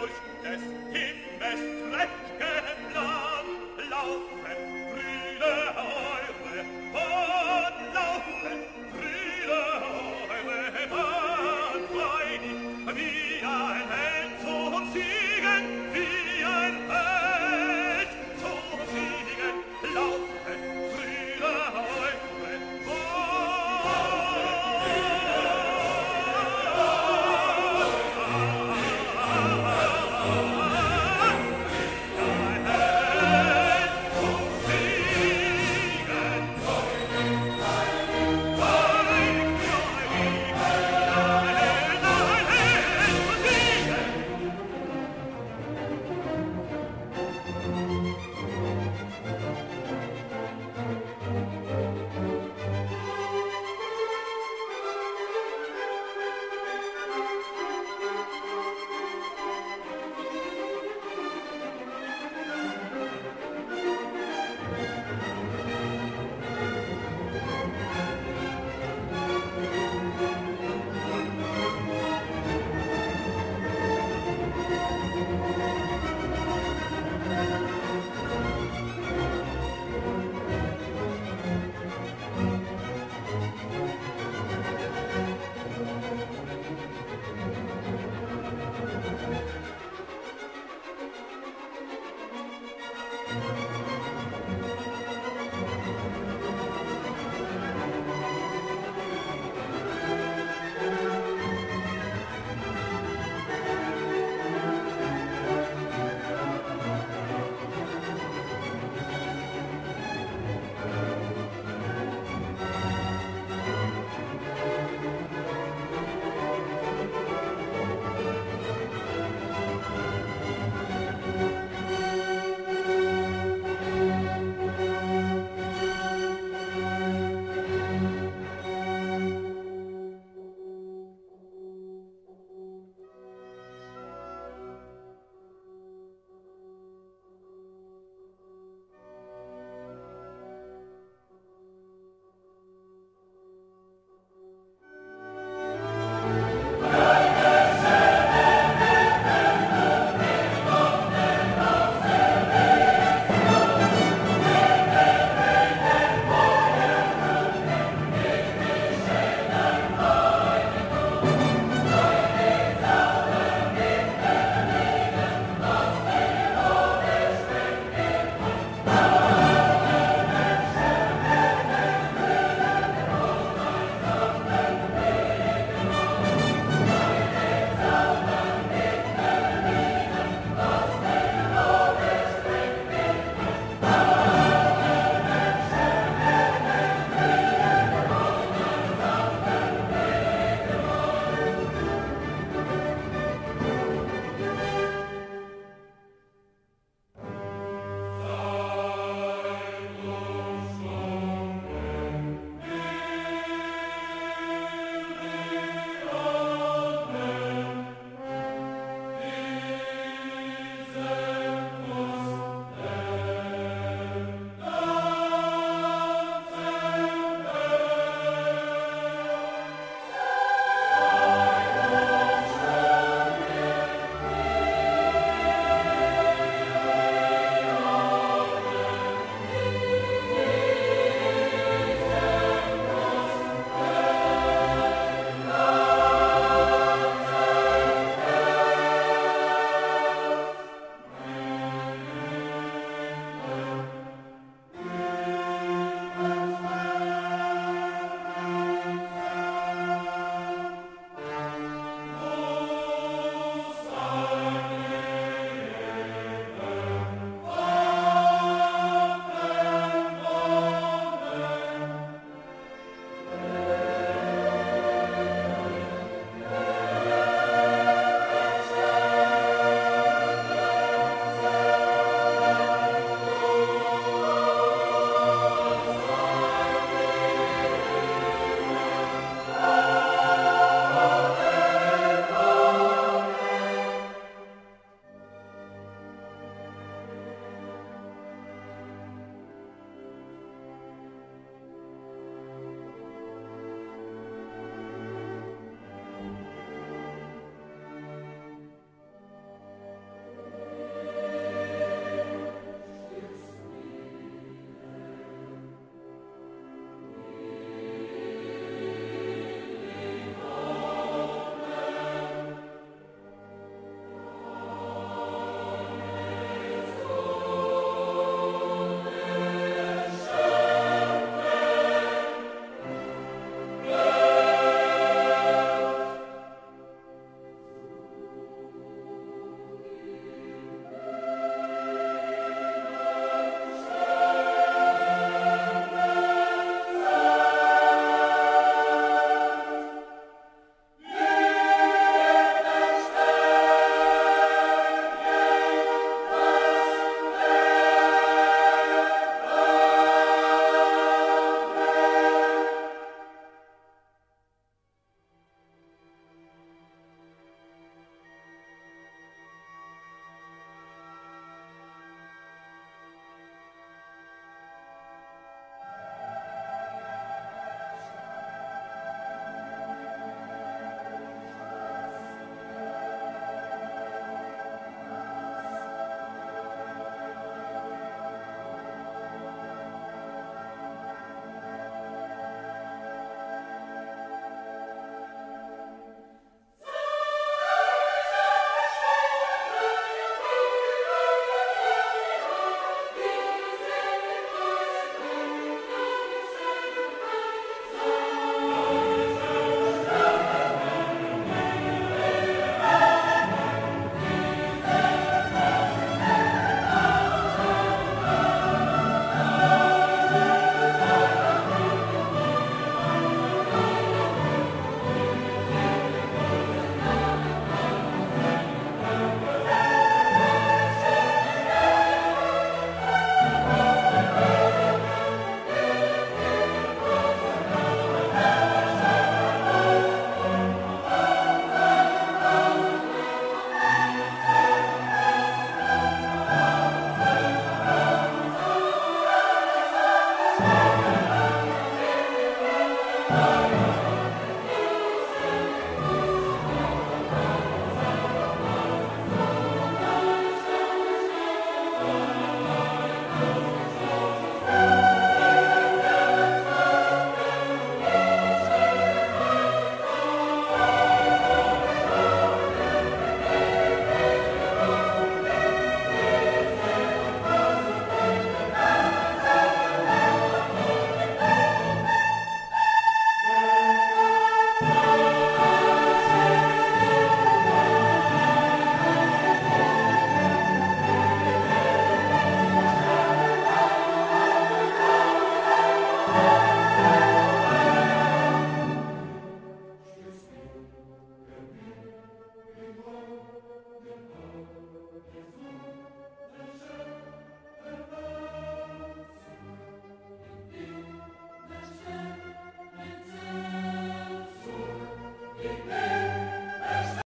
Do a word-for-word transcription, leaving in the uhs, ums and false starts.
durch des